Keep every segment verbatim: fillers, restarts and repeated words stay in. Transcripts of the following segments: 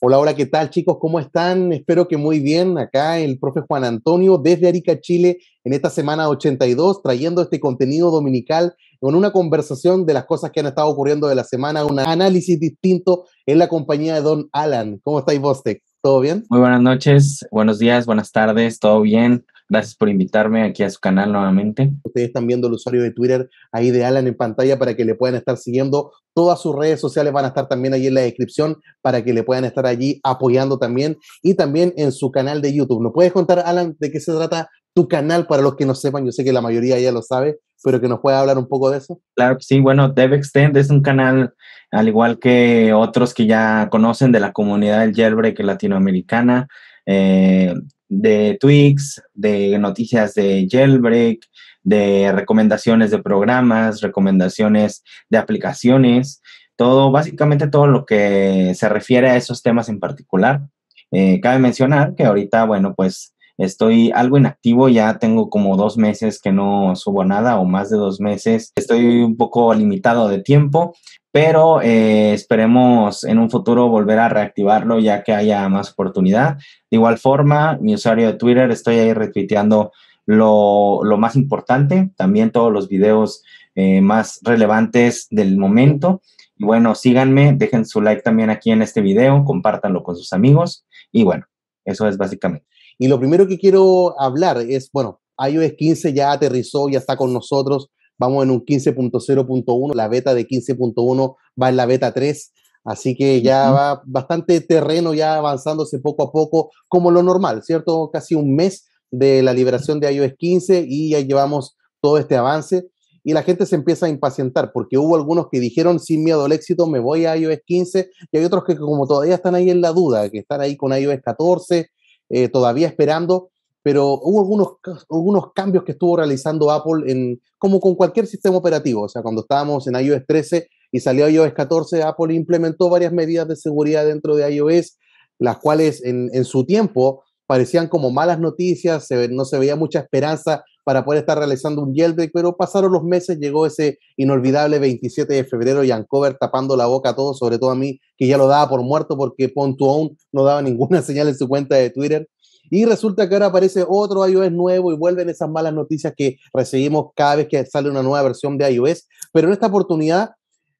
Hola, hola, ¿qué tal, chicos? ¿Cómo están? Espero que muy bien. Acá el profe Juan Antonio desde Arica, Chile, en esta semana ochenta y dos, trayendo este contenido dominical con una conversación de las cosas que han estado ocurriendo de la semana, un análisis distinto en la compañía de don Alan. ¿Cómo estáis, Bostek? ¿Todo bien? Muy buenas noches, buenos días, buenas tardes, ¿todo bien? Gracias por invitarme aquí a su canal nuevamente. Ustedes están viendo el usuario de Twitter ahí de Alan en pantalla para que le puedan estar siguiendo. Todas sus redes sociales van a estar también ahí en la descripción para que le puedan estar allí apoyando también. Y también en su canal de YouTube. ¿Nos puedes contar, Alan, de qué se trata tu canal? Para los que no sepan, yo sé que la mayoría ya lo sabe, pero que nos pueda hablar un poco de eso. Claro que sí. Bueno, DevExtend es un canal, al igual que otros que ya conocen de la comunidad del Jailbreak latinoamericana, eh, de Twix, de noticias de Jailbreak, de recomendaciones de programas, recomendaciones de aplicaciones, todo, básicamente todo lo que se refiere a esos temas en particular. Eh, cabe mencionar que ahorita, bueno, pues estoy algo inactivo, ya tengo como dos meses que no subo nada o más de dos meses. Estoy un poco limitado de tiempo, pero eh, esperemos en un futuro volver a reactivarlo ya que haya más oportunidad. De igual forma, mi usuario de Twitter, estoy ahí retuiteando lo, lo más importante, también todos los videos eh, más relevantes del momento. Y bueno, síganme, dejen su like también aquí en este video, compártanlo con sus amigos y bueno, eso es básicamente. Y lo primero que quiero hablar es, bueno, iOS quince ya aterrizó, ya está con nosotros. Vamos en un quince punto cero punto uno, la beta de quince punto uno va en la beta tres. Así que ya va bastante terreno, ya avanzándose poco a poco, como lo normal, ¿cierto? Casi un mes de la liberación de iOS quince y ya llevamos todo este avance. Y la gente se empieza a impacientar porque hubo algunos que dijeron sin miedo al éxito me voy a iOS quince y hay otros que como todavía están ahí en la duda, que están ahí con iOS catorce, Eh, todavía esperando, pero hubo algunos, algunos cambios que estuvo realizando Apple, en, como con cualquier sistema operativo. O sea, cuando estábamos en iOS trece y salió iOS catorce, Apple implementó varias medidas de seguridad dentro de iOS, las cuales en, en su tiempo parecían como malas noticias, se, no se veía mucha esperanza para poder estar realizando un jailbreak, pero pasaron los meses, llegó ese inolvidable veintisiete de febrero y unc0ver tapando la boca a todos, sobre todo a mí, que ya lo daba por muerto porque Pontsuan no daba ninguna señal en su cuenta de Twitter. Y resulta que ahora aparece otro iOS nuevo y vuelven esas malas noticias que recibimos cada vez que sale una nueva versión de iOS. Pero en esta oportunidad,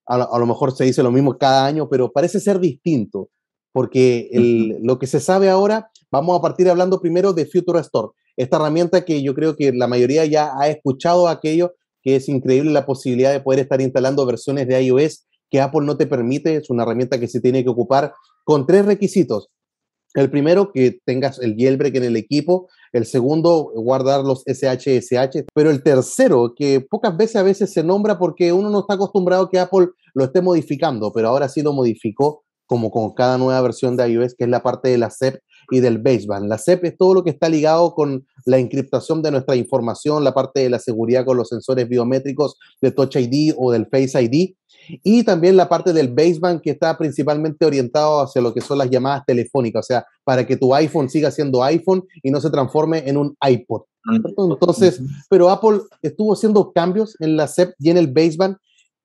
a lo, a lo mejor se dice lo mismo cada año, pero parece ser distinto, porque el, uh-huh. lo que se sabe ahora. Vamos a partir hablando primero de Future Restore, esta herramienta que yo creo que la mayoría ya ha escuchado, aquello que es increíble la posibilidad de poder estar instalando versiones de iOS que Apple no te permite. Es una herramienta que se tiene que ocupar con tres requisitos. El primero, que tengas el jailbreak en el equipo. El segundo, guardar los S H S H. Pero el tercero, que pocas veces a veces se nombra porque uno no está acostumbrado a que Apple lo esté modificando, pero ahora sí lo modificó como con cada nueva versión de iOS, que es la parte de la S E P y del Baseband. La S E P es todo lo que está ligado con la encriptación de nuestra información, la parte de la seguridad con los sensores biométricos de Touch I D o del Face I D, y también la parte del Baseband que está principalmente orientado hacia lo que son las llamadas telefónicas, o sea, para que tu iPhone siga siendo iPhone y no se transforme en un iPod. Entonces, pero Apple estuvo haciendo cambios en la S E P y en el Baseband,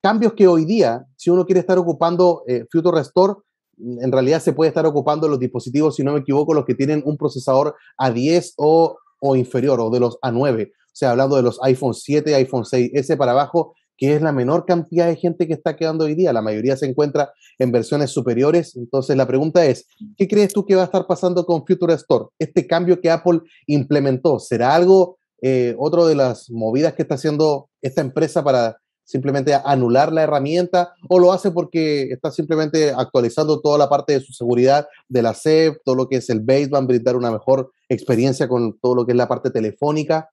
cambios que hoy día, si uno quiere estar ocupando eh, Future Restore, en realidad se puede estar ocupando los dispositivos, si no me equivoco, los que tienen un procesador A diez o, o inferior, o de los A nueve. O sea, hablando de los iPhone siete, iPhone seis ese para abajo, que es la menor cantidad de gente que está quedando hoy día. La mayoría se encuentra en versiones superiores. Entonces, la pregunta es, ¿qué crees tú que va a estar pasando con Future Restore? Este cambio que Apple implementó, ¿será algo, eh, otro de las movidas que está haciendo esta empresa para simplemente anular la herramienta, o lo hace porque está simplemente actualizando toda la parte de su seguridad de la S E P, todo lo que es el Baseband, brindar una mejor experiencia con todo lo que es la parte telefónica?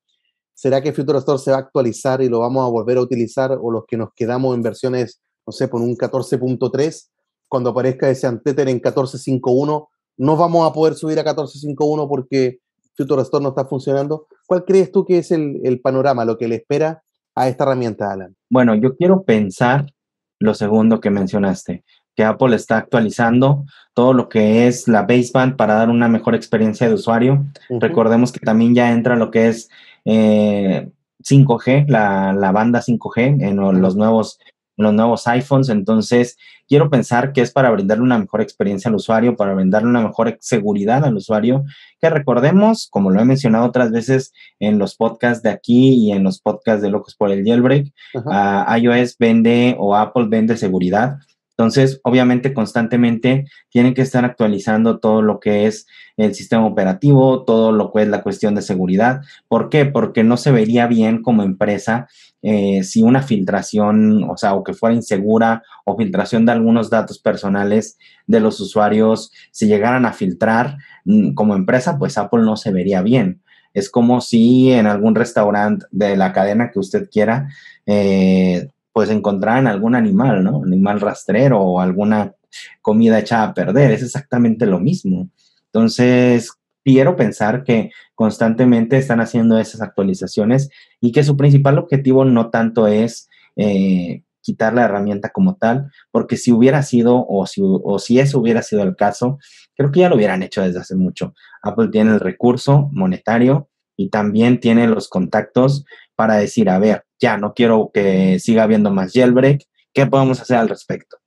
¿Será que Future Restore se va a actualizar y lo vamos a volver a utilizar, o los que nos quedamos en versiones, no sé, por un catorce punto tres, cuando aparezca ese antéter en catorce punto cinco punto uno, no vamos a poder subir a catorce punto cinco punto uno porque Future Restore no está funcionando? ¿Cuál crees tú que es el, el panorama, lo que le espera a esta herramienta, Alan? Bueno, yo quiero pensar lo segundo que mencionaste, que Apple está actualizando todo lo que es la Baseband para dar una mejor experiencia de usuario. Uh-huh. Recordemos que también ya entra lo que es eh, cinco G, la, la banda cinco G en uh-huh. los nuevos los nuevos iPhones. Entonces, quiero pensar que es para brindarle una mejor experiencia al usuario, para brindarle una mejor seguridad al usuario, que recordemos, como lo he mencionado otras veces en los podcasts de aquí y en los podcasts de Locos por el Jailbreak, uh, iOS vende o Apple vende seguridad. Entonces, obviamente, constantemente tienen que estar actualizando todo lo que es el sistema operativo, todo lo que es la cuestión de seguridad. ¿Por qué? Porque no se vería bien como empresa eh, si una filtración, o sea, o que fuera insegura o filtración de algunos datos personales de los usuarios, si llegaran a filtrar como empresa, pues Apple no se vería bien. Es como si en algún restaurante de la cadena que usted quiera, eh, pues encontraran algún animal, ¿no? Animal rastrero o alguna comida echada a perder. Es exactamente lo mismo. Entonces, quiero pensar que constantemente están haciendo esas actualizaciones y que su principal objetivo no tanto es eh, quitar la herramienta como tal, porque si hubiera sido o si, o si eso hubiera sido el caso, creo que ya lo hubieran hecho desde hace mucho. Apple tiene el recurso monetario y también tiene los contactos para decir, a ver, ya no quiero que siga habiendo más jailbreak, ¿qué podemos hacer al respecto?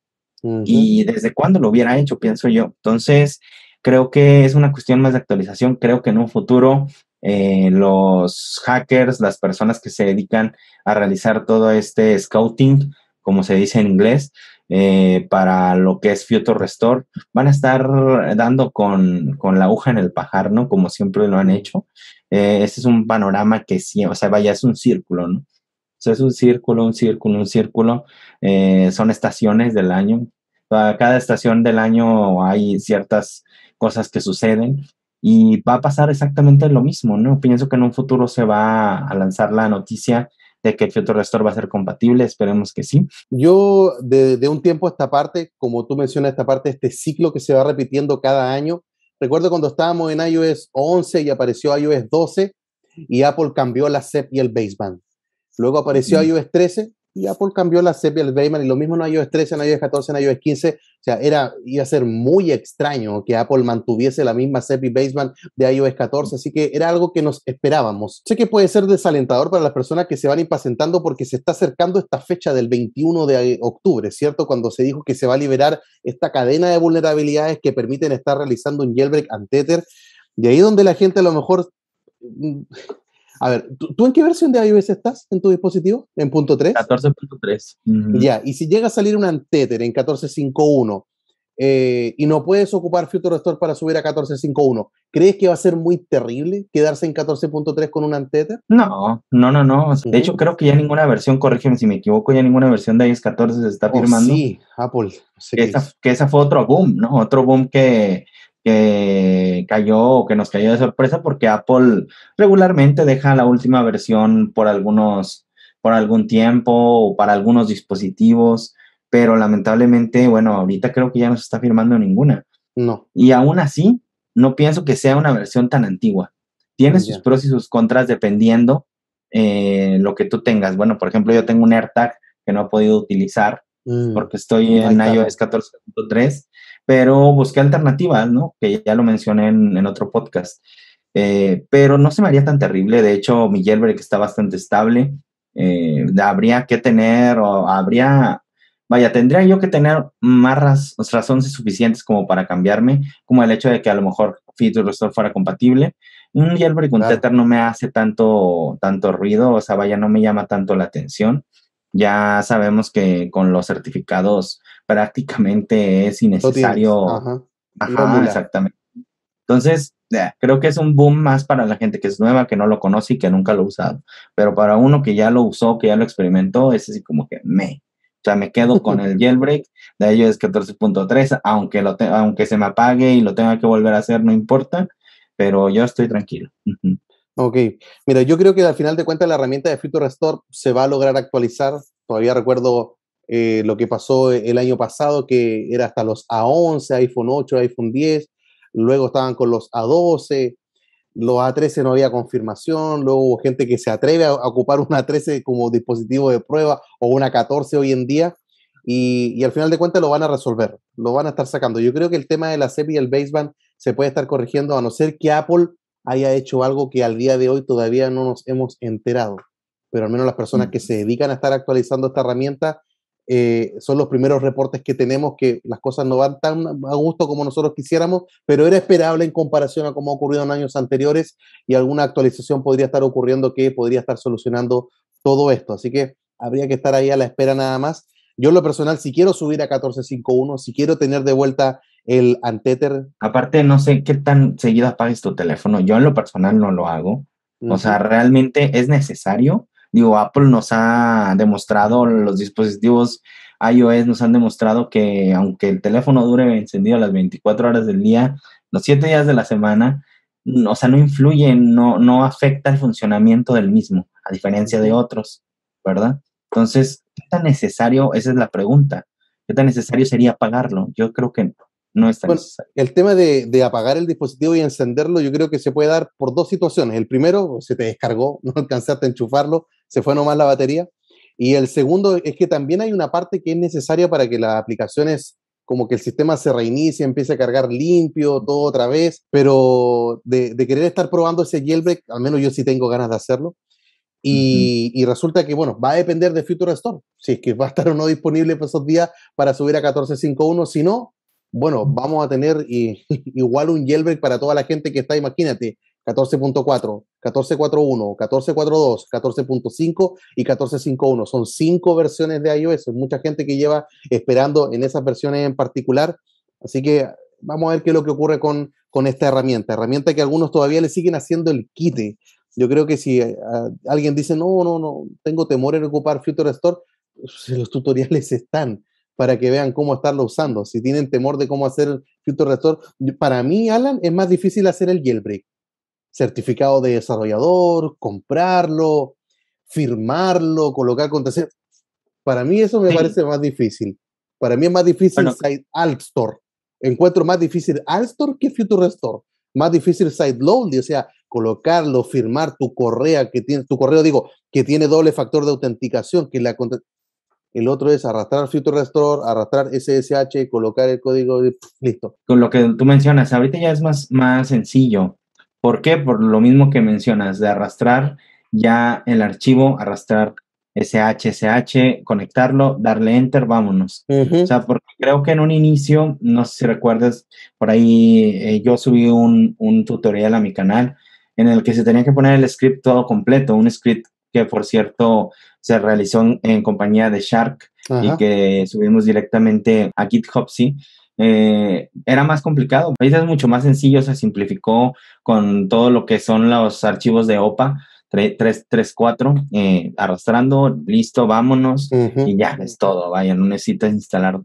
Uh-huh. Y desde cuándo lo hubiera hecho, pienso yo. Entonces, creo que es una cuestión más de actualización. Creo que en un futuro eh, los hackers, las personas que se dedican a realizar todo este scouting, como se dice en inglés, eh, para lo que es Future Restore, van a estar dando con, con la aguja en el pajar, ¿no? Como siempre lo han hecho. Eh, este es un panorama que sí, o sea, vaya, es un círculo, ¿no? Es un círculo, un círculo, un círculo. Eh, son estaciones del año. Para cada estación del año hay ciertas cosas que suceden y va a pasar exactamente lo mismo, ¿no? Pienso que en un futuro se va a lanzar la noticia de que el Future Restore va a ser compatible. Esperemos que sí. Yo, de, de un tiempo a esta parte, como tú mencionas esta parte, este ciclo que se va repitiendo cada año. Recuerdo cuando estábamos en iOS once y apareció iOS doce y Apple cambió la S E P y el Baseband. Luego apareció sí. iOS trece y Apple cambió la S E P y el Baseband, y lo mismo en iOS trece, en iOS catorce, en iOS quince. O sea, era, iba a ser muy extraño que Apple mantuviese la misma S E P y Baseband de iOS catorce, así que era algo que nos esperábamos. Sé que puede ser desalentador para las personas que se van impacientando porque se está acercando esta fecha del veintiuno de octubre, ¿cierto? Cuando se dijo que se va a liberar esta cadena de vulnerabilidades que permiten estar realizando un jailbreak antether. Y ahí donde la gente a lo mejor... A ver, ¿tú, ¿tú en qué versión de iOS estás en tu dispositivo? ¿En punto tres? catorce punto tres. Uh-huh. Ya, y si llega a salir un antether en catorce punto cinco punto uno eh, y no puedes ocupar Future Restore para subir a catorce punto cinco punto uno, ¿crees que va a ser muy terrible quedarse en catorce punto tres con un antether? No, no, no, no. De uh-huh. hecho, creo que ya ninguna versión, corrígeme si me equivoco, ya ninguna versión de iOS catorce se está firmando. Oh, sí, Apple. Sí. Esa, que esa fue otro boom, ¿no? Otro boom que... que cayó o que nos cayó de sorpresa porque Apple regularmente deja la última versión por algunos, por algún tiempo o para algunos dispositivos, pero lamentablemente, bueno, ahorita creo que ya no se está firmando ninguna. No. Y aún así, no pienso que sea una versión tan antigua. Tiene yeah. sus pros y sus contras dependiendo eh, lo que tú tengas. Bueno, por ejemplo, yo tengo un AirTag que no he podido utilizar mm. porque estoy en iOS catorce punto tres. Pero busqué alternativas, ¿no? Que ya lo mencioné en, en otro podcast. Eh, pero no se me haría tan terrible. De hecho, mi jailbreak está bastante estable. Eh, habría que tener, o habría... Vaya, tendría yo que tener más raz- razones suficientes como para cambiarme, como el hecho de que a lo mejor Future Restore fuera compatible. Un jailbreak con tether no me hace tanto, tanto ruido. O sea, vaya, no me llama tanto la atención. Ya sabemos que con los certificados prácticamente es innecesario. Ajá, Ajá exactamente. Entonces, yeah, creo que es un boom más para la gente que es nueva, que no lo conoce y que nunca lo ha usado. Pero para uno que ya lo usó, que ya lo experimentó, es así como que me... O sea, me quedo con el jailbreak de iOS catorce punto tres, aunque, lo te- aunque se me apague y lo tenga que volver a hacer, no importa, pero yo estoy tranquilo. Uh-huh. Ok, mira, yo creo que al final de cuentas la herramienta de Future Restore se va a lograr actualizar. Todavía recuerdo eh, lo que pasó el año pasado, que era hasta los A once, iPhone ocho, iPhone diez, luego estaban con los A doce, los A trece no había confirmación, luego hubo gente que se atreve a ocupar un A trece como dispositivo de prueba o una catorce hoy en día, y, y al final de cuentas lo van a resolver, lo van a estar sacando. Yo creo que el tema de la S E P y el Baseband se puede estar corrigiendo, a no ser que Apple haya hecho algo que al día de hoy todavía no nos hemos enterado, pero al menos las personas mm. que se dedican a estar actualizando esta herramienta eh, son los primeros reportes que tenemos, que las cosas no van tan a gusto como nosotros quisiéramos, pero era esperable en comparación a cómo ha ocurrido en años anteriores, y alguna actualización podría estar ocurriendo que podría estar solucionando todo esto, así que habría que estar ahí a la espera nada más. Yo en lo personal, si quiero subir a catorce punto cinco punto uno, si quiero tener de vuelta el Untether. Aparte, no sé qué tan seguido apagues tu teléfono. Yo en lo personal no lo hago. Uh-huh. O sea, realmente es necesario. Digo, Apple nos ha demostrado, los dispositivos iOS nos han demostrado que aunque el teléfono dure encendido las veinticuatro horas del día, los siete días de la semana, o sea, no influye, no, no afecta el funcionamiento del mismo, a diferencia de otros, ¿verdad? Entonces, ¿qué tan necesario? Esa es la pregunta. ¿Qué tan necesario sería apagarlo? Yo creo que no es tan bueno, necesario. El tema de, de apagar el dispositivo y encenderlo, yo creo que se puede dar por dos situaciones. El primero, se te descargó, no alcanzaste a enchufarlo, se fue nomás la batería. Y el segundo es que también hay una parte que es necesaria para que las aplicaciones, como que el sistema se reinicie, empiece a cargar limpio, todo otra vez. Pero de, de querer estar probando ese jailbreak, al menos yo sí tengo ganas de hacerlo. Y, uh-huh. y resulta que, bueno, va a depender de Future Restore, si es que va a estar o no disponible por esos días para subir a catorce punto cinco punto uno, si no, bueno, vamos a tener y, igual un jailbreak para toda la gente que está, imagínate, catorce punto cuatro, catorce punto cuatro punto uno, catorce punto cuatro punto dos, catorce punto cinco y catorce punto cinco punto uno, son cinco versiones de iOS, mucha gente que lleva esperando en esas versiones en particular, así que vamos a ver qué es lo que ocurre con, con esta herramienta, herramienta que algunos todavía le siguen haciendo el quite. Yo creo que si uh, alguien dice, no, no, no, tengo temor en ocupar Future Restore, los tutoriales están para que vean cómo estarlo usando. Si tienen temor de cómo hacer Future Restore, para mí, Alan, es más difícil hacer el jailbreak. Certificado de desarrollador, comprarlo, firmarlo, colocar contraseña. Para mí eso me sí. parece más difícil. Para mí es más difícil bueno. Side Alt Store. Encuentro más difícil Alt Store que Future Restore. Más difícil Side Loadly, o sea, colocarlo, firmar tu correo, que tiene, tu correo digo, que tiene doble factor de autenticación, que la, el otro es arrastrar Future Restore, arrastrar S S H, colocar el código, de, listo. Con lo que tú mencionas, ahorita ya es más, más sencillo. ¿Por qué? Por lo mismo que mencionas, de arrastrar ya el archivo, arrastrar S H S H, conectarlo, darle enter, vámonos. Uh-huh. O sea, porque creo que en un inicio, no sé si recuerdas, por ahí eh, yo subí un, un tutorial a mi canal, en el que se tenía que poner el script todo completo, un script que, por cierto, se realizó en, en compañía de Shark. Ajá. Y que subimos directamente a GitHub, sí. Eh, era más complicado. Ahorita es mucho más sencillo, se simplificó con todo lo que son los archivos de O P A tres tres cuatro, eh, arrastrando, listo, vámonos, uh-huh. y ya es todo. Vaya, no necesitas instalar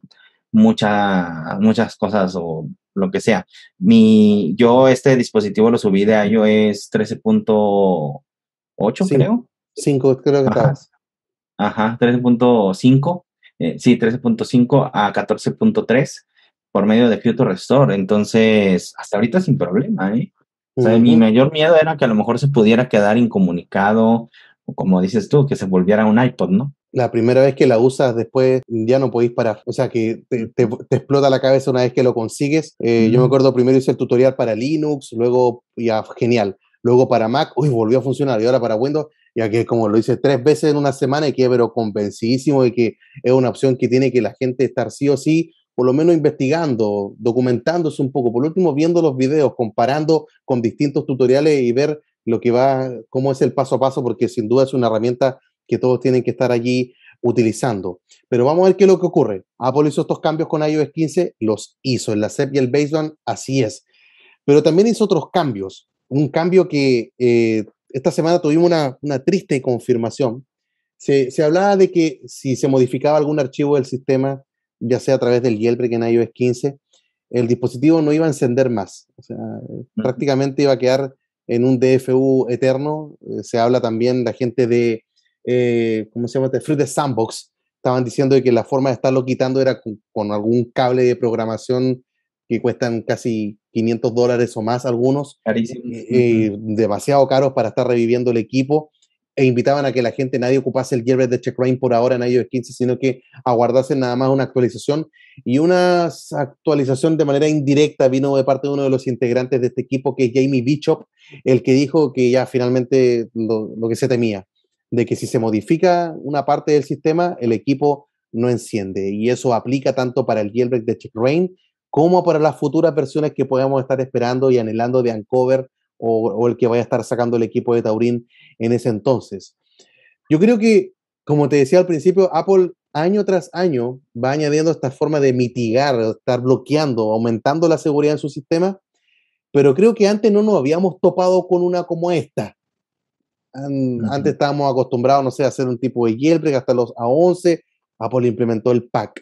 mucha, muchas cosas o lo que sea. Mi, yo este dispositivo lo subí de iOS trece punto ocho, sí, creo. cinco, creo que está. Ajá, trece punto cinco. Eh, sí, trece punto cinco a catorce punto tres por medio de Future Restore. Entonces, hasta ahorita sin problema, ¿eh? O sea, uh-huh. mi mayor miedo era que a lo mejor se pudiera quedar incomunicado, o como dices tú, que se volviera un iPod, ¿no? La primera vez que la usas, después ya no podéis parar. O sea, que te, te, te explota la cabeza una vez que lo consigues. Eh, uh-huh. Yo me acuerdo, primero hice el tutorial para Linux, luego, ya, genial. Luego para Mac, uy, volvió a funcionar. Y ahora para Windows, ya que como lo hice tres veces en una semana, y quedé pero convencidísimo de que es una opción que tiene que la gente estar sí o sí, por lo menos investigando, documentándose un poco. Por último, viendo los videos, comparando con distintos tutoriales y ver lo que va, cómo es el paso a paso, porque sin duda es una herramienta que todos tienen que estar allí utilizando. Pero vamos a ver qué es lo que ocurre. Apple hizo estos cambios con iOS quince, los hizo en la S E P y el Baseband, así es. Pero también hizo otros cambios. Un cambio que eh, esta semana tuvimos una, una triste confirmación. Se, se hablaba de que si se modificaba algún archivo del sistema, ya sea a través del jailbreak en iOS quince, el dispositivo no iba a encender más. O sea, uh-huh. prácticamente iba a quedar en un D F U eterno. Eh, se habla también la gente de Eh, ¿cómo se llama? Free the Sandbox, estaban diciendo de que la forma de estarlo quitando era con, con algún cable de programación que cuestan casi quinientos dólares o más algunos, carísimo. Eh, uh-huh. demasiado caros para estar reviviendo el equipo, e invitaban a que la gente, nadie ocupase el jailbreak de checkra uno por ahora en iOS quince, sino que aguardasen nada más una actualización, y una actualización de manera indirecta vino de parte de uno de los integrantes de este equipo, que es Jamie Bishop, el que dijo que ya finalmente lo, lo que se temía, de que si se modifica una parte del sistema, el equipo no enciende. Y eso aplica tanto para el jailbreak de checkra uno n como para las futuras versiones que podamos estar esperando y anhelando de unc0ver o, o el que vaya a estar sacando el equipo de Taurín en ese entonces. Yo creo que, como te decía al principio, Apple año tras año va añadiendo esta forma de mitigar, estar bloqueando, aumentando la seguridad en su sistema, pero creo que antes no nos habíamos topado con una como esta. An uh-huh. Antes estábamos acostumbrados, no sé, a hacer un tipo de jailbreak hasta los A once, Apple implementó el P A C,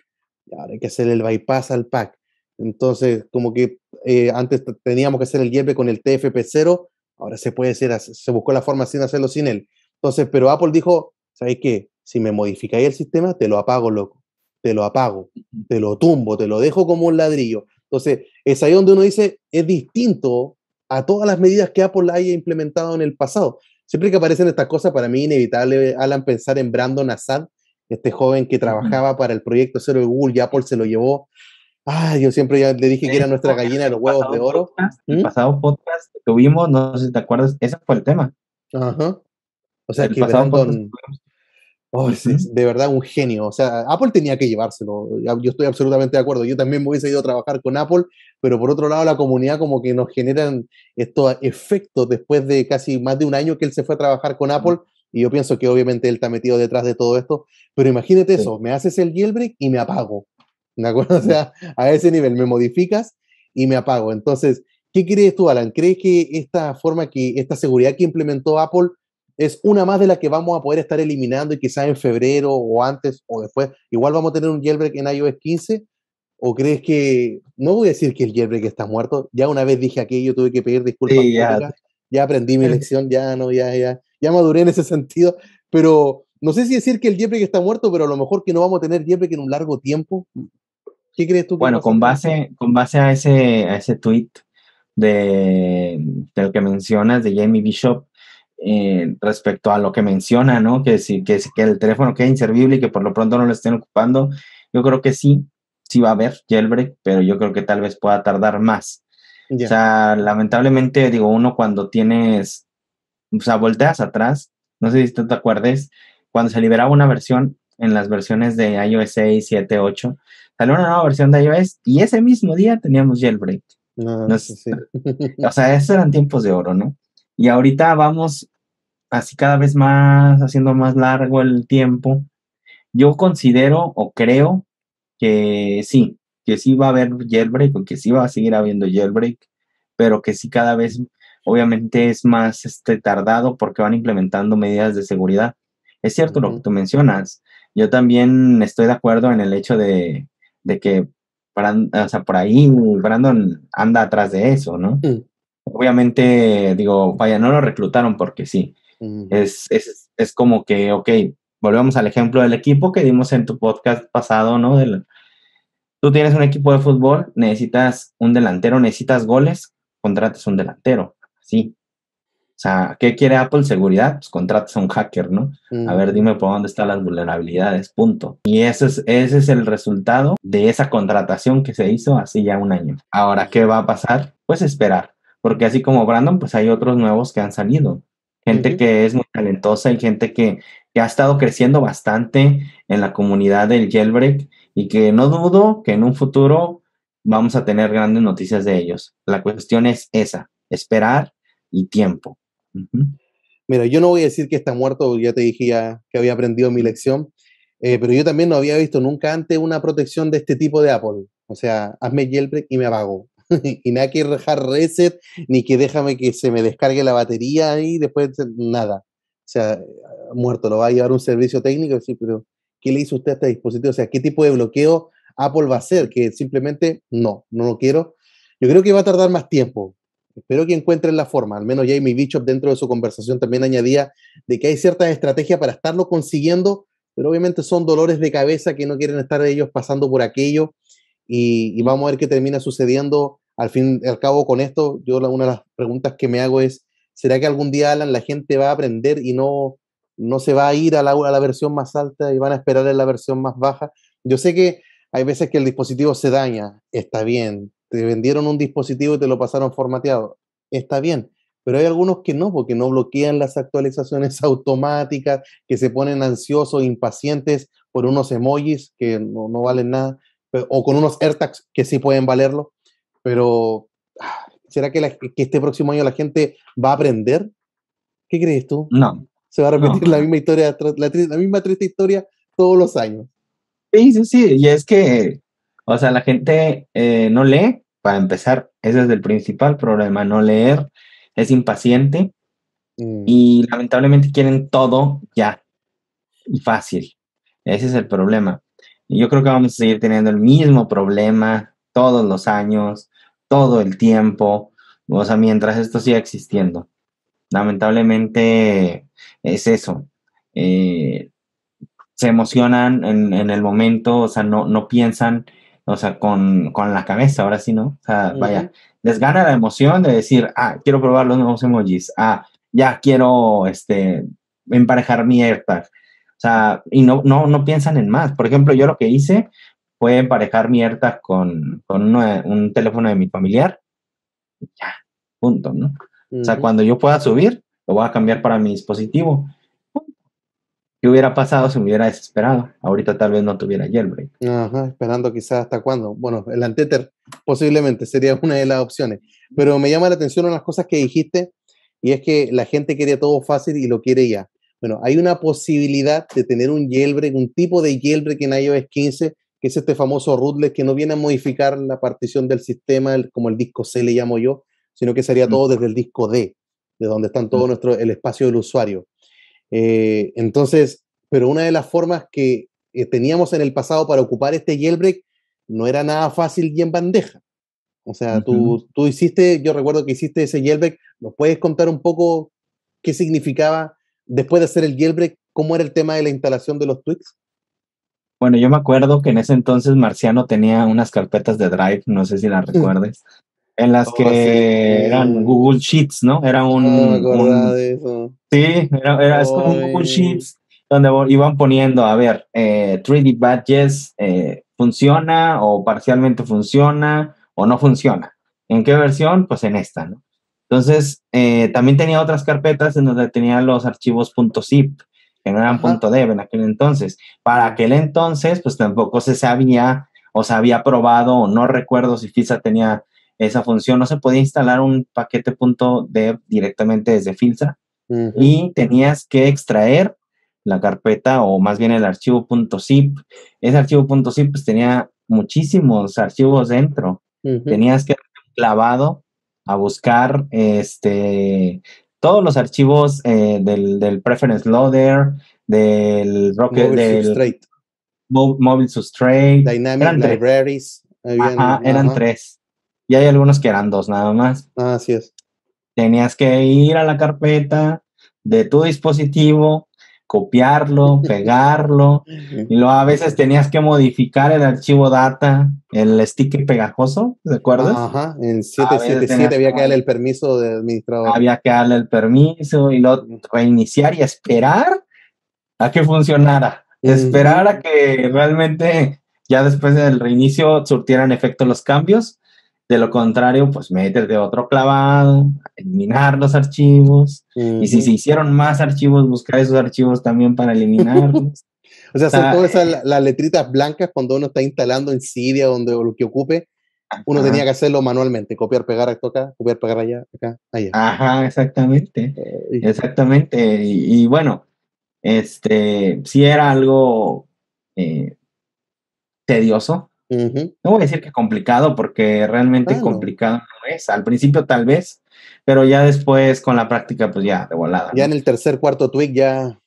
ahora hay que hacer el bypass al P A C. Entonces, como que eh, antes teníamos que hacer el jailbreak con el T F P cero, ahora se puede hacer, se buscó la forma sin hacerlo sin él. Entonces, pero Apple dijo, ¿sabéis qué? Si me modificáis el sistema, te lo apago, loco. Te lo apago, te lo tumbo, te lo dejo como un ladrillo. Entonces, es ahí donde uno dice, es distinto a todas las medidas que Apple haya implementado en el pasado. Siempre que aparecen estas cosas, para mí inevitable, Alan, pensar en Brandon Azad, este joven que trabajaba para el proyecto cero de Google y Apple se lo llevó. Ah, yo siempre ya le dije que era nuestra gallina de los huevos de oro. Podcast, ¿Mm? El pasado podcast que tuvimos, no sé si te acuerdas, ese fue el tema. Ajá. O sea, el que Brandon, oh, es, es de verdad un genio. O sea, Apple tenía que llevárselo. Yo estoy absolutamente de acuerdo. Yo también me hubiese ido a trabajar con Apple, pero por otro lado la comunidad como que nos generan estos efectos después de casi más de un año que él se fue a trabajar con Apple, y yo pienso que obviamente él está metido detrás de todo esto, pero imagínate sí. Eso, me haces el jailbreak y me apago. ¿De acuerdo? O sea, a ese nivel, me modificas y me apago. Entonces, ¿qué crees tú, Alan? ¿Crees que esta forma, que esta seguridad que implementó Apple es una más de las que vamos a poder estar eliminando y quizás en febrero o antes o después, igual vamos a tener un jailbreak en iOS quince? ¿O crees que, no voy a decir que el jailbreak está muerto, ya una vez dije aquello, tuve que pedir disculpas, sí, ya. ya aprendí mi lección, ya no, ya, ya, ya maduré en ese sentido, pero no sé si decir que el jailbreak está muerto, pero a lo mejor que no vamos a tener jailbreak en un largo tiempo? ¿Qué crees tú? Bueno, con base, con base a ese, a ese tweet de, del que mencionas, de Jamie Bishop, Eh, respecto a lo que menciona, ¿no? Que, si, que, que el teléfono quede inservible y que por lo pronto no lo estén ocupando, yo creo que sí, sí va a haber jailbreak, pero yo creo que tal vez pueda tardar más. Yeah. O sea, lamentablemente, digo, uno cuando tienes, o sea, volteas atrás, no sé si te acuerdes, cuando se liberaba una versión, en las versiones de iOS seis, siete, ocho, salió una nueva versión de iOS y ese mismo día teníamos jailbreak. No, no sé, sí. O sea, esos eran tiempos de oro, ¿no? Y ahorita vamos así cada vez más, haciendo más largo el tiempo. Yo considero o creo que sí, que sí va a haber jailbreak o que sí va a seguir habiendo jailbreak, pero que sí cada vez obviamente es más este, tardado porque van implementando medidas de seguridad. Es cierto uh-huh. lo que tú mencionas. Yo también estoy de acuerdo en el hecho de, de que o sea, por ahí Brandon anda atrás de eso, ¿no? Uh-huh. Obviamente, digo, vaya, no lo reclutaron porque sí. Uh-huh. Es, es, es como que, ok, volvemos al ejemplo del equipo que dimos en tu podcast pasado, ¿no? Del, tú tienes un equipo de fútbol, necesitas un delantero, necesitas goles, contratas un delantero, sí. O sea, ¿qué quiere Apple? Seguridad, pues contratas a un hacker, ¿no? Uh-huh. A ver, dime por dónde están las vulnerabilidades, punto. Y eso es, ese es el resultado de esa contratación que se hizo hace ya un año. Ahora, ¿qué va a pasar? Pues esperar. Porque así como Brandon, pues hay otros nuevos que han salido. Gente uh-huh. que es muy talentosa y gente que, que ha estado creciendo bastante en la comunidad del jailbreak y que no dudo que en un futuro vamos a tener grandes noticias de ellos. La cuestión es esa, esperar y tiempo. Uh-huh. Mira, yo no voy a decir que está muerto, ya te dije ya que había aprendido mi lección, eh, pero yo también no había visto nunca antes una protección de este tipo de Apple. O sea, hazme jailbreak y me apago. Y nada que dejar reset, ni que déjame que se me descargue la batería y después nada. O sea, muerto, lo va a llevar un servicio técnico. Sí, pero ¿qué le hizo usted a este dispositivo? O sea, ¿qué tipo de bloqueo Apple va a hacer? Que simplemente no, no lo quiero. Yo creo que va a tardar más tiempo. Espero que encuentren la forma. Al menos Jamie Bishop dentro de su conversación también añadía de que hay ciertas estrategias para estarlo consiguiendo, pero obviamente son dolores de cabeza que no quieren estar ellos pasando por aquello. Y, y vamos a ver qué termina sucediendo al fin y al cabo con esto. Yo la, una de las preguntas que me hago es, ¿será que algún día, Alan, la gente va a aprender y no, no se va a ir a la, a la versión más alta y van a esperar en la versión más baja? Yo sé que hay veces que el dispositivo se daña, está bien, te vendieron un dispositivo y te lo pasaron formateado, está bien, pero hay algunos que no, porque no bloquean las actualizaciones automáticas, que se ponen ansiosos, impacientes por unos emojis que no, no valen nada, pero, o con unos AirTags que sí pueden valerlo, pero ¿será que, la, que este próximo año la gente va a aprender? ¿Qué crees tú? No. Se va a repetir no. la misma historia, la, la misma triste historia todos los años. Sí, sí, sí, y es que, o sea, la gente eh, no lee, para empezar, ese es el principal problema, no leer, es impaciente, mm. y lamentablemente quieren todo ya, y fácil, ese es el problema. Y yo creo que vamos a seguir teniendo el mismo problema todos los años, todo el tiempo, o sea, mientras esto siga existiendo. Lamentablemente es eso, eh, se emocionan en, en el momento, o sea, no, no piensan, o sea, con, con la cabeza, ahora sí, ¿no? O sea, uh-huh. vaya, les gana la emoción de decir, ah, quiero probar los nuevos emojis, ah, ya quiero, este, emparejar mi AirTag, o sea, y no, no, no piensan en más. Por ejemplo, yo lo que hice fue emparejar mi AirTag con, con uno, un teléfono de mi familiar, ya, punto, ¿no? O sea, uh-huh. cuando yo pueda subir, lo voy a cambiar para mi dispositivo. ¿Qué hubiera pasado si me hubiera desesperado? Ahorita tal vez no tuviera jailbreak. Ajá, esperando quizás hasta cuándo. Bueno, el anteter posiblemente sería una de las opciones. Pero me llama la atención unas cosas que dijiste, y es que la gente quiere todo fácil y lo quiere ya. Bueno, hay una posibilidad de tener un jailbreak, un tipo de jailbreak en iOS quince, que es este famoso rootless, que no viene a modificar la partición del sistema, el, como el disco C le llamo yo, sino que sería todo desde el disco D, de donde están todo nuestro, el espacio del usuario. Eh, entonces, pero una de las formas que eh, teníamos en el pasado para ocupar este jailbreak no era nada fácil y en bandeja. O sea, uh-huh. tú, tú hiciste, yo recuerdo que hiciste ese jailbreak. ¿Nos puedes contar un poco qué significaba después de hacer el jailbreak? ¿Cómo era el tema de la instalación de los tweaks? Bueno, yo me acuerdo que en ese entonces Marciano tenía unas carpetas de Drive, no sé si las recuerdes. En las oh, que sí. eran Google Sheets, ¿no? Era un... No me acordaba un, de eso. Sí, era, era, es como un Google Sheets donde iban poniendo, a ver, eh, tres D badges, eh, ¿funciona o parcialmente funciona o no funciona? ¿En qué versión? Pues en esta, ¿no? Entonces, eh, también tenía otras carpetas en donde tenía los archivos .zip, que no eran .dev en aquel entonces. Para aquel entonces, pues tampoco se sabía, o se había probado, o no recuerdo si Filza tenía... esa función, no se podía instalar un paquete .dev directamente desde Filza, uh-huh. y tenías que extraer la carpeta, o más bien el archivo .zip. Ese archivo .zip pues tenía muchísimos archivos dentro, uh-huh. tenías que ir clavado a buscar este todos los archivos eh, del, del preference loader, del rocket, mobile substrate, mo mobile substrate dynamic eran libraries tres. Ajá, eran uh-huh. tres. Y hay algunos que eran dos nada más. Ah, así es. Tenías que ir a la carpeta de tu dispositivo, copiarlo, pegarlo. Y luego a veces tenías que modificar el archivo data, el sticker pegajoso, ¿te acuerdas? Ajá, en siete siete siete había que darle el permiso de administrador. Había que darle el permiso y luego reiniciar y esperar a que funcionara. Mm. Esperar a que realmente ya después del reinicio surtieran efecto los cambios. De lo contrario, pues meterte otro clavado, eliminar los archivos. Uh-huh. Y si se hicieron más archivos, buscar esos archivos también para eliminarlos. O sea, son ah, todas esas, las letritas blancas cuando uno está instalando en Cydia, donde o lo que ocupe, uno ajá. tenía que hacerlo manualmente, copiar, pegar esto acá, copiar, pegar allá, acá, allá. Ajá, exactamente. Exactamente. Y, y bueno, este, si era algo eh, tedioso. Uh-huh. No voy a decir que complicado, porque realmente claro. complicado no es. Al principio tal vez, pero ya después con la práctica, pues ya de volada. Ya ¿no? en el tercer, cuarto tweak ya...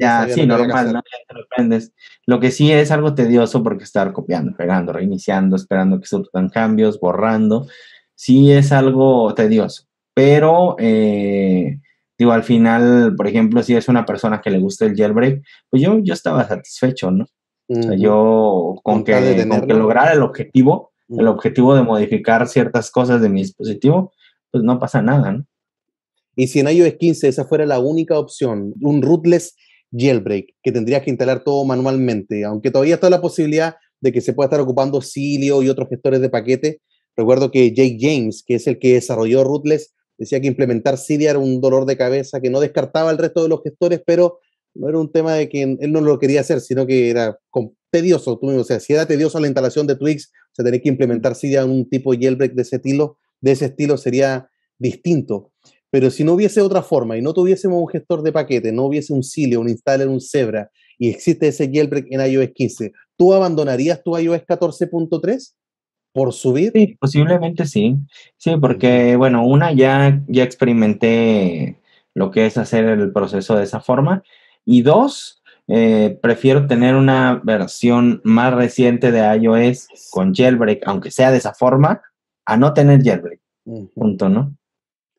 Ya, ya sí, no normal, ¿no? Ya te lo aprendes. Lo que sí es algo tedioso porque estar copiando, pegando, reiniciando, esperando que surtan cambios, borrando. Sí es algo tedioso, pero... Eh, digo, al final, por ejemplo, si es una persona que le gusta el jailbreak, pues yo, yo estaba satisfecho, ¿no? Uh-huh. O sea, yo con que, con que lograr el objetivo, uh-huh. el objetivo de modificar ciertas cosas de mi dispositivo, pues no pasa nada, ¿no? Y si en iOS quince esa fuera la única opción, un rootless jailbreak, que tendrías que instalar todo manualmente, aunque todavía está la posibilidad de que se pueda estar ocupando Cydia y otros gestores de paquetes. Recuerdo que Jake James, que es el que desarrolló rootless, decía que implementar Cydia era un dolor de cabeza, que no descartaba el resto de los gestores, pero No era un tema de que él no lo quería hacer, sino que era tedioso. O sea, si era tedioso la instalación de Twix, o sea, tener que implementar sí, ya un tipo jailbreak de ese estilo, de ese estilo sería distinto. Pero si no hubiese otra forma y no tuviésemos un gestor de paquete, no hubiese un Cydia, un installer, un Zebra, y existe ese jailbreak en iOS quince, ¿tú abandonarías tu iOS catorce punto tres? ¿Por subir? Sí, posiblemente sí. Sí, porque, bueno, una ya, ya experimenté lo que es hacer el proceso de esa forma. Y dos, eh, prefiero tener una versión más reciente de iOS con jailbreak, aunque sea de esa forma, a no tener jailbreak. Uh-huh. Punto, ¿no?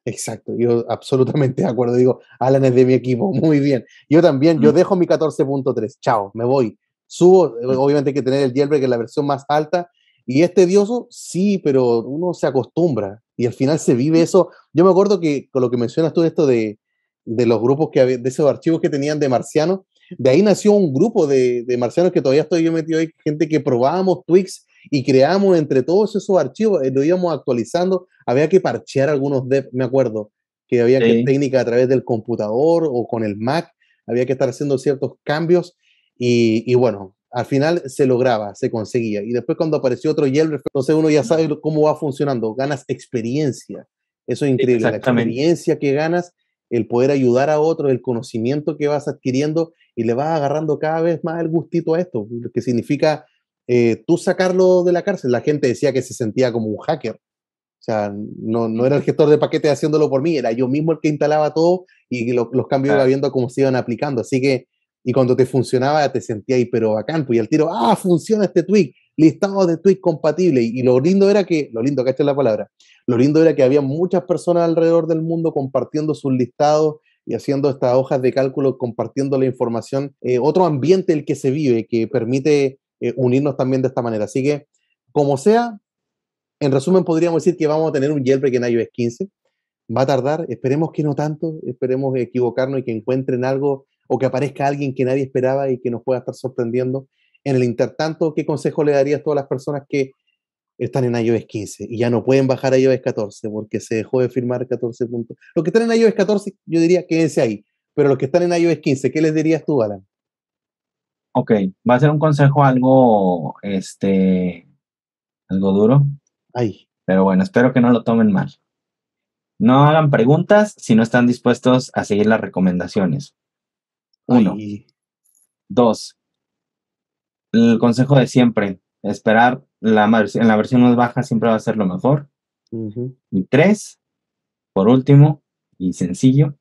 Exacto, yo absolutamente de acuerdo. Digo, Alan es de mi equipo, muy bien. Yo también, uh-huh. yo dejo mi catorce punto tres, chao, me voy. Subo, uh-huh. obviamente hay que tener el jailbreak en la versión más alta. ¿Y es tedioso? Sí, pero uno se acostumbra y al final se vive eso. Yo me acuerdo que con lo que mencionas tú, esto de, de los grupos, que había, de esos archivos que tenían de Marciano, de ahí nació un grupo de, de Marcianos que todavía estoy yo metido ahí, gente que probábamos Twix y creamos entre todos esos archivos, eh, lo íbamos actualizando. Había que parchear algunos devs, me acuerdo, que había sí. que técnica a través del computador o con el Mac, había que estar haciendo ciertos cambios y, y bueno, al final se lograba, se conseguía. Y después cuando apareció otro jailbreak, entonces uno ya sabe cómo va funcionando. Ganas experiencia. Eso es increíble. La experiencia que ganas, el poder ayudar a otros, el conocimiento que vas adquiriendo y le vas agarrando cada vez más el gustito a esto, que significa eh, tú sacarlo de la cárcel. La gente decía que se sentía como un hacker. O sea, no, no era el gestor de paquetes haciéndolo por mí, era yo mismo el que instalaba todo y lo, los cambios ah. iba viendo cómo se iban aplicando. Así que y cuando te funcionaba te sentías ahí, pero bacán, pues, y al tiro, ¡ah, funciona este tweak! Listado de tweak compatible, y, y lo lindo era que, lo lindo, ¿cachai la palabra? Lo lindo era que había muchas personas alrededor del mundo compartiendo sus listados y haciendo estas hojas de cálculo, compartiendo la información, eh, otro ambiente el que se vive, que permite eh, unirnos también de esta manera, así que, como sea, en resumen podríamos decir que vamos a tener un jailbreak en iOS quince, va a tardar, esperemos que no tanto, esperemos equivocarnos y que encuentren algo o que aparezca alguien que nadie esperaba y que nos pueda estar sorprendiendo. En el intertanto, ¿qué consejo le darías a todas las personas que están en iOS quince y ya no pueden bajar a iOS catorce porque se dejó de firmar catorce puntos? Los que están en iOS catorce, yo diría quédense ahí, pero los que están en iOS quince, ¿qué les dirías tú, Alan? Ok, va a ser un consejo algo, este, algo duro. Ay. Pero bueno, espero que no lo tomen mal. No hagan preguntas si no están dispuestos a seguir las recomendaciones. Uno. Ay. Dos. El consejo de siempre. Esperar la, en la versión más baja siempre va a ser lo mejor. Uh-huh. Y tres. Por último, y sencillo,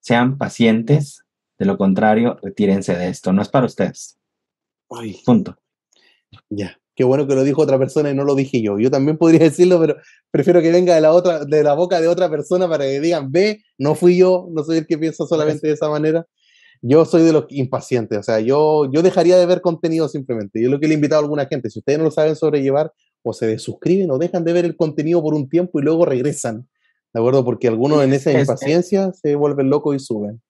sean pacientes. De lo contrario, retírense de esto. No es para ustedes. Ay. Punto. Ya. Qué bueno que lo dijo otra persona y no lo dije yo. Yo también podría decirlo, pero prefiero que venga de la, otra, de la boca de otra persona para que digan, ve, no fui yo, no soy el que piensa solamente de esa manera. Yo soy de los impacientes, o sea, yo, yo dejaría de ver contenido simplemente. Yo es lo que le he invitado a alguna gente. Si ustedes no lo saben sobrellevar, o se desuscriben o dejan de ver el contenido por un tiempo y luego regresan, ¿de acuerdo? Porque algunos en esa impaciencia es que, se vuelven locos y suben.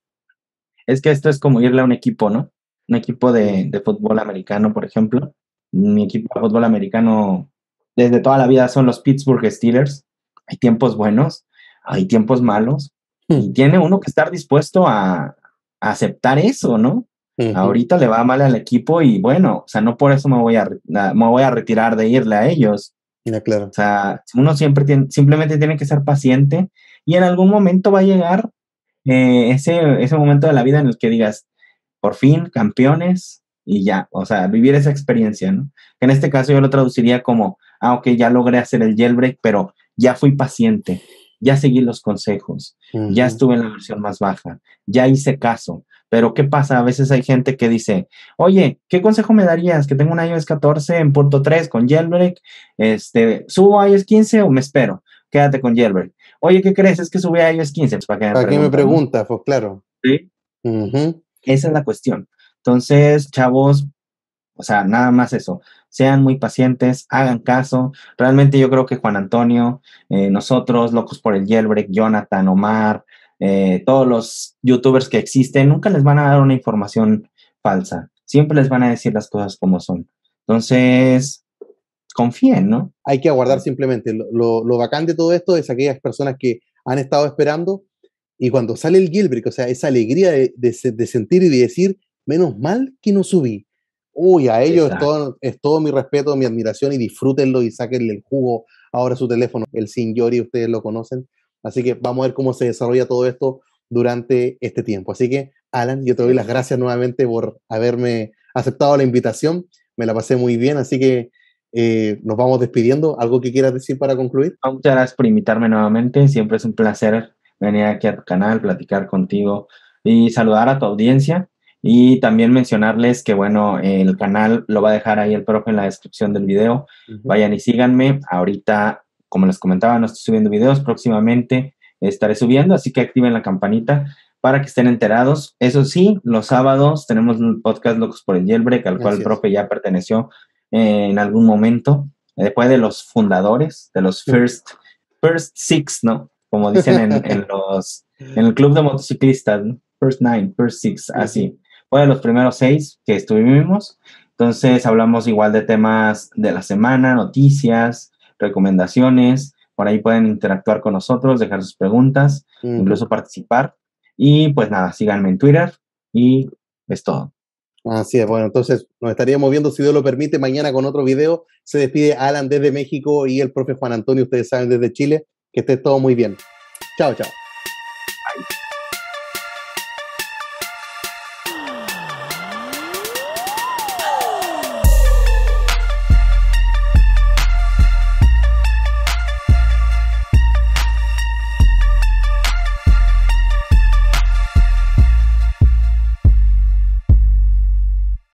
Es que esto es como irle a un equipo, ¿no? Un equipo de, de fútbol americano, por ejemplo. Mi equipo de fútbol americano desde toda la vida son los Pittsburgh Steelers. Hay tiempos buenos, hay tiempos malos. Y tiene uno que estar dispuesto a... aceptar eso, ¿no? Uh-huh. Ahorita le va mal al equipo y bueno, o sea, no por eso me voy a, me voy a retirar de irle a ellos. Ya, claro. O sea, uno siempre tiene, simplemente tiene que ser paciente y en algún momento va a llegar eh, ese, ese momento de la vida en el que digas, por fin, campeones y ya, o sea, vivir esa experiencia, ¿no? Que en este caso yo lo traduciría como, ah, ok, ya logré hacer el jailbreak, pero ya fui paciente. Ya seguí los consejos, uh-huh. ya estuve en la versión más baja, ya hice caso. Pero ¿qué pasa? A veces hay gente que dice, oye, ¿qué consejo me darías? Que tengo un iOS catorce en punto tres con jailbreak, este, ¿subo a iOS quince o me espero? Quédate con jailbreak. Oye, ¿qué crees? Es que subí a iOS quince. Pues, ¿Para qué me, ¿Para pregunta, me preguntas? ¿No? Pues claro. ¿Sí? Uh-huh. Esa es la cuestión. Entonces, chavos, o sea, nada más eso. Sean muy pacientes, hagan caso. Realmente yo creo que Juan Antonio, eh, nosotros, Locos por el Jailbreak, Jonathan, Omar, eh, todos los youtubers que existen, nunca les van a dar una información falsa. Siempre les van a decir las cosas como son. Entonces, confíen, ¿no? Hay que aguardar simplemente. Lo, lo, lo bacán de todo esto es aquellas personas que han estado esperando Y cuando sale el jailbreak, o sea, esa alegría de, de, de sentir y de decir, menos mal que no subí. Uy, a ellos es todo, es todo mi respeto, mi admiración, y disfrútenlo y sáquenle el jugo ahora a su teléfono. El Sinyori, ustedes lo conocen. Así que vamos a ver cómo se desarrolla todo esto durante este tiempo. Así que, Alan, yo te doy las gracias nuevamente por haberme aceptado la invitación. Me la pasé muy bien, así que eh, nos vamos despidiendo. ¿Algo que quieras decir para concluir? Muchas gracias por invitarme nuevamente. Siempre es un placer venir aquí a tu canal, platicar contigo y saludar a tu audiencia. Y también mencionarles que, bueno, el canal lo va a dejar ahí el profe en la descripción del video. Uh-huh. Vayan y síganme. Ahorita, como les comentaba, no estoy subiendo videos. Próximamente estaré subiendo, así que activen la campanita para que estén enterados. Eso sí, los sábados tenemos un podcast Locos por el Jailbreak, al cual el profe ya perteneció eh, en algún momento. Después de los fundadores, de los first, first six, ¿no? Como dicen en, en, los, en el club de motociclistas, ¿no? First nine, first six, uh-huh. así. Bueno, los primeros seis que estuvimos, entonces hablamos igual de temas de la semana, noticias, recomendaciones. Por ahí pueden interactuar con nosotros, dejar sus preguntas, mm. incluso participar. Y pues nada, síganme en Twitter y es todo. Así es, bueno, entonces nos estaríamos viendo, si Dios lo permite, mañana con otro video. Se despide Alan desde México y el profe Juan Antonio, ustedes saben, desde Chile. Que esté todo muy bien. Chao, chao.